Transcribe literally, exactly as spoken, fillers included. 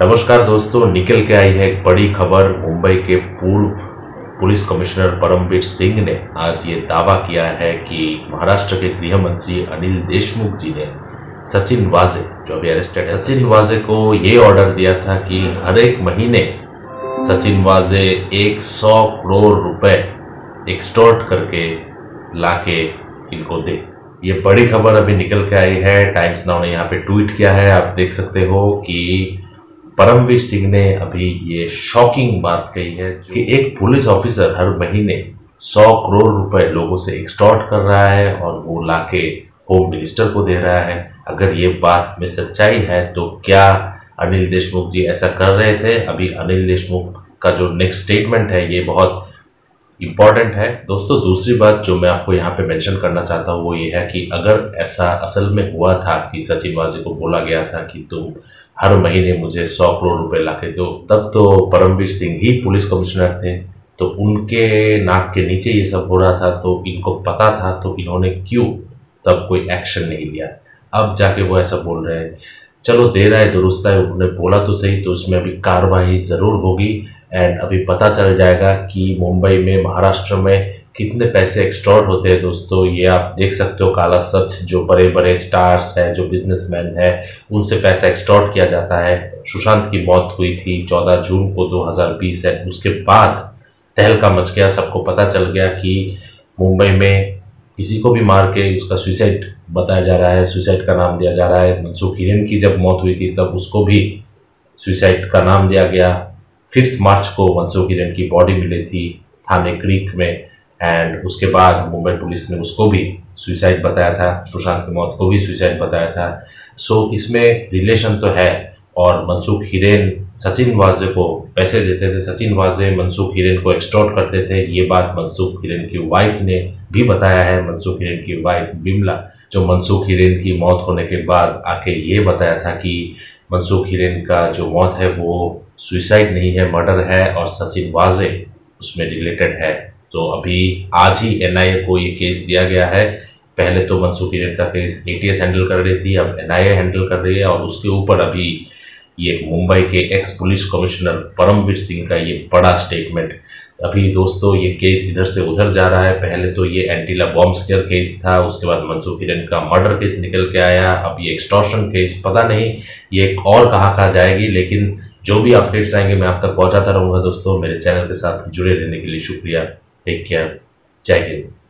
नमस्कार दोस्तों, निकल के आई है एक बड़ी खबर। मुंबई के पूर्व पुलिस कमिश्नर परमवीर सिंह ने आज ये दावा किया है कि महाराष्ट्र के गृह मंत्री अनिल देशमुख जी ने सचिन वाजे, जो अभी अरेस्टेड है, सचिन वाजे को ये ऑर्डर दिया था कि हर एक महीने सचिन वाजे सौ करोड़ रुपए एक्सटॉर्ट करके लाके इनको दे। ये बड़ी खबर अभी निकल के आई है। टाइम्स नाउ ने यहाँ पे ट्वीट किया है, आप देख सकते हो कि परमवीर सिंह ने अभी ये शॉकिंग बात कही है कि एक पुलिस ऑफिसर हर महीने सौ करोड़ रुपए लोगों से एक्सटॉर्ट कर रहा है और वो लाके होम मिनिस्टर को दे रहा है। अगर ये बात में सच्चाई है तो क्या अनिल देशमुख जी ऐसा कर रहे थे? अभी अनिल देशमुख का जो नेक्स्ट स्टेटमेंट है ये बहुत इम्पॉर्टेंट है। दोस्तों, दूसरी बात जो मैं आपको यहाँ पे मेंशन करना चाहता हूँ वो ये है कि अगर ऐसा असल में हुआ था कि सचिन वाजे को बोला गया था कि तुम हर महीने मुझे सौ करोड़ रुपए लाके दो, तब तो परमवीर सिंह ही पुलिस कमिश्नर थे, तो उनके नाक के नीचे ये सब हो रहा था, तो इनको पता था, तो इन्होंने क्यों तब कोई एक्शन नहीं लिया? अब जाके वो ऐसा बोल रहे हैं। चलो, देर आए दुरुस्त आए, उन्होंने बोला तो सही, तो उसमें अभी कार्रवाई ज़रूर होगी एंड अभी पता चल जाएगा कि मुंबई में, महाराष्ट्र में कितने पैसे एक्सटॉर्ट होते हैं। दोस्तों, ये आप देख सकते हो, काला सच, जो बड़े बड़े स्टार्स हैं, जो बिजनेसमैन हैं, उनसे पैसा एक्सटॉर्ट किया जाता है। सुशांत की मौत हुई थी चौदह जून को दो हज़ार बीस है, उसके बाद तहलका मच गया, सबको पता चल गया कि मुंबई में किसी को भी मार के उसका सुसाइड बताया जा रहा है, सुसाइड का नाम दिया जा रहा है। मनसुख हिरेन की जब मौत हुई थी तब उसको भी सुसाइड का नाम दिया गया। फिफ्थ मार्च को मनसुख हिरेन की बॉडी मिली थी थाने क्रीक में एंड उसके बाद मुंबई पुलिस ने उसको भी सुसाइड बताया था, सुशांत की मौत को भी सुसाइड बताया था। सो so, इसमें रिलेशन तो है। और मनसुख हिरेन सचिन वाजे को पैसे देते थे, सचिन वाजे मनसुख हिरेन को एक्सटॉर्ट करते थे, ये बात मनसुख हिरेन की वाइफ ने भी बताया है। मनसुख हिरेन की वाइफ विमला, जो मनसुख हिरेन की मौत होने के बाद आके ये बताया था कि मनसुख हिरेन का जो मौत है वो सुसाइड नहीं है, मर्डर है और सचिन वाजे उसमें रिलेटेड है। तो अभी आज ही एन आई ए को ये केस दिया गया है। पहले तो मनसुख हिरेन का case A T S handle कर रही थी, अब एन आई ए हैंडल कर रही है और उसके ऊपर अभी ये मुंबई के ex police commissioner Paramvir Singh का ये बड़ा स्टेटमेंट। अभी दोस्तों, ये केस इधर से उधर जा रहा है। पहले तो ये एंटीला बॉम्ब स्केयर केस था, उसके बाद मनसुख हिरेन का मर्डर केस निकल के आया, अब ये एक्सटॉर्शन केस, पता नहीं ये और कहाँ कहाँ जाएगी। लेकिन जो भी अपडेट्स आएंगे मैं आप तक पहुँचाता रहूँगा। दोस्तों, मेरे चैनल के साथ जुड़े रहने के लिए शुक्रिया। Take care. जय हिंद।